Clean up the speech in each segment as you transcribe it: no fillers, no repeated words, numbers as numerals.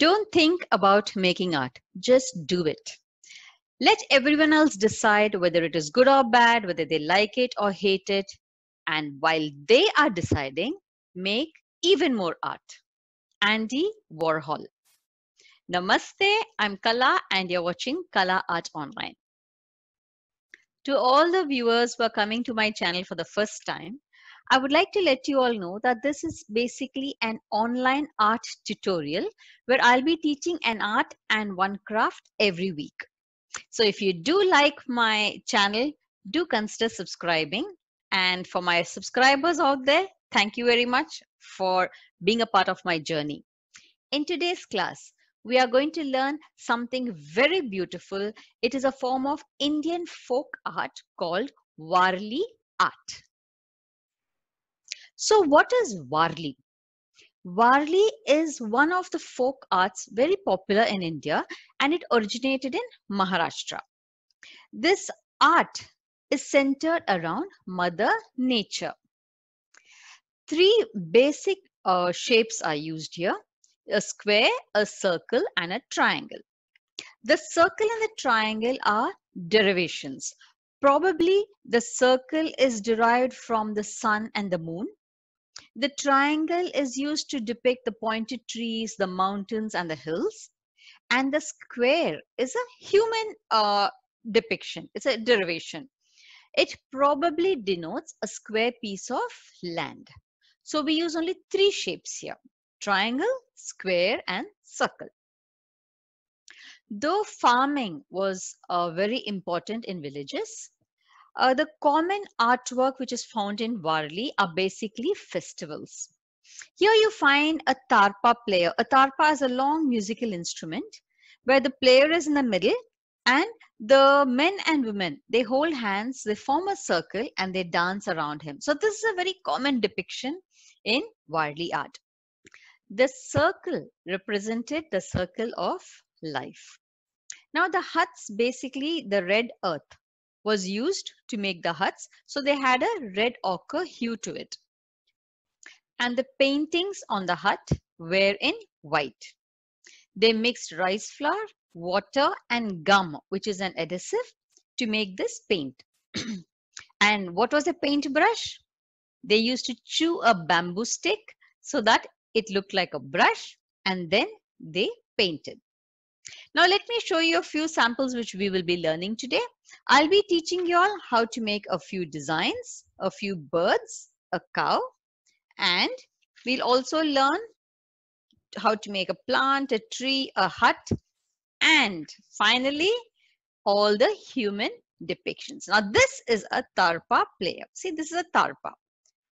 Don't think about making art, just do it. Let everyone else decide whether it is good or bad, whether they like it or hate it. And while they are deciding, make even more art. Andy Warhol. Namaste, I'm Kala and you're watching Kala Art Online. To all the viewers who are coming to my channel for the first time, I would like to let you all know that this is basically an online art tutorial where I'll be teaching an art and one craft every week. So if you do like my channel, do consider subscribing. And for my subscribers out there, thank you very much for being a part of my journey. In today's class, we are going to learn something very beautiful. It is a form of Indian folk art called Warli art. So what is Warli? Warli is one of the folk arts very popular in India, and it originated in Maharashtra. This art is centered around Mother Nature. Three basic shapes are used here: a square, a circle, and a triangle. The circle and the triangle are derivations. Probably the circle is derived from the sun and the moon. The triangle is used to depict the pointed trees, the mountains, and the hills. And the square is a human depiction. It's a derivation. It probably denotes a square piece of land. So we use only three shapes here: triangle, square, and circle. Though farming was very important in villages, the common artwork which is found in Warli are basically festivals. Here you find a tarpa player. A tarpa is a long musical instrument where the player is in the middle, and the men and women, they hold hands, they form a circle, and they dance around him. So this is a very common depiction in Warli art. The circle represented the circle of life. Now the huts, basically the red earth was used to make the huts, so they had a red ochre hue to it. And the paintings on the hut were in white. They mixed rice flour, water, and gum, which is an adhesive, to make this paint. And what was a paintbrush? They used to chew a bamboo stick so that it looked like a brush, and then they painted. Now let me show you a few samples which we will be learning today. I'll be teaching you all how to make a few designs, a few birds, a cow, and we'll also learn how to make a plant, a tree, a hut, and finally all the human depictions. Now this is a tarpa player. See, this is a tarpa,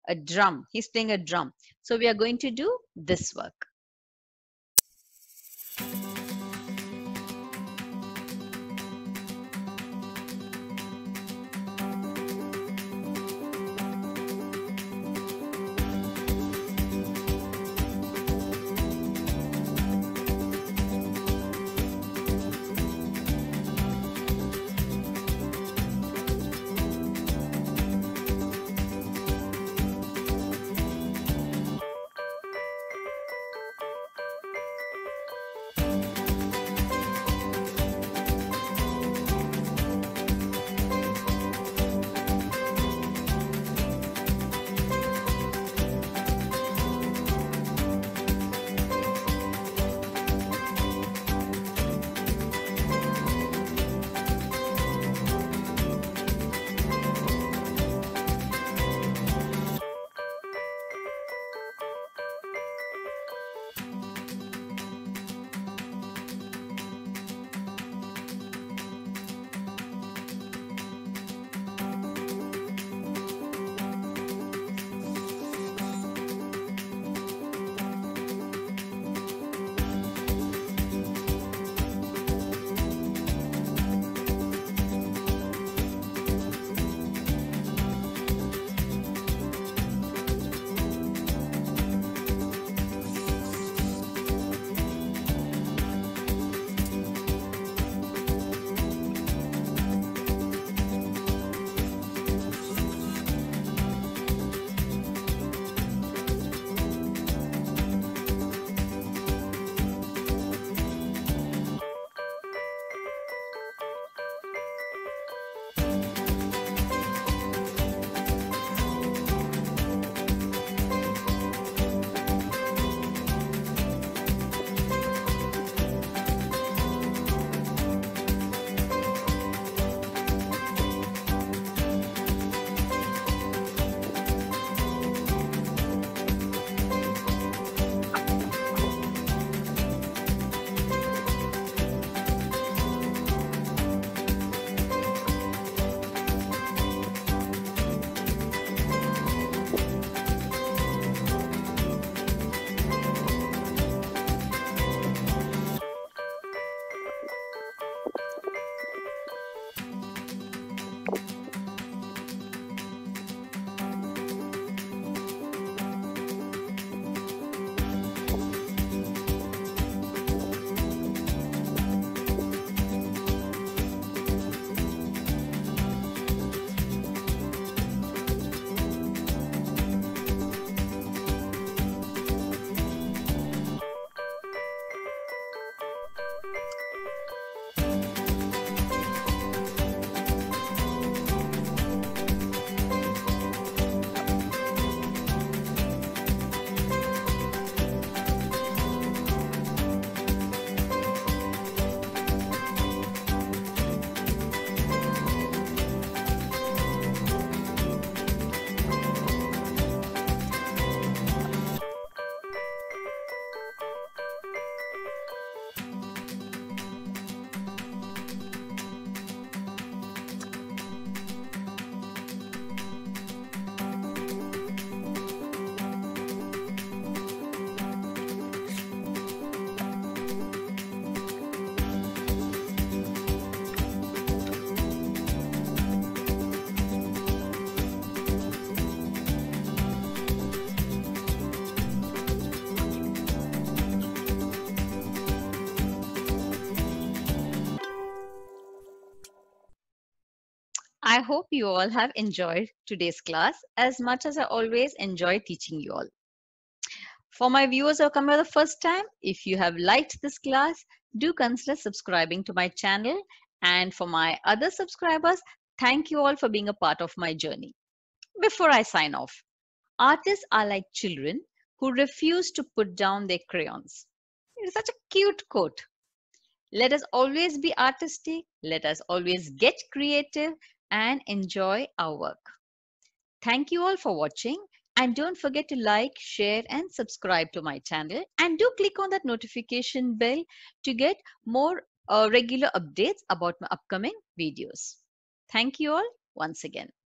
a drum. He's playing a drum. So we are going to do this work. I hope you all have enjoyed today's class as much as I always enjoy teaching you all. For my viewers who come here the first time, if you have liked this class, do consider subscribing to my channel. And for my other subscribers, thank you all for being a part of my journey. Before I sign off, artists are like children who refuse to put down their crayons. It is such a cute quote. Let us always be artistic. Let us always get creative and enjoy our work. Thank you all for watching, and don't forget to like, share and subscribe to my channel, and do click on that notification bell to get more regular updates about my upcoming videos. Thank you all once again.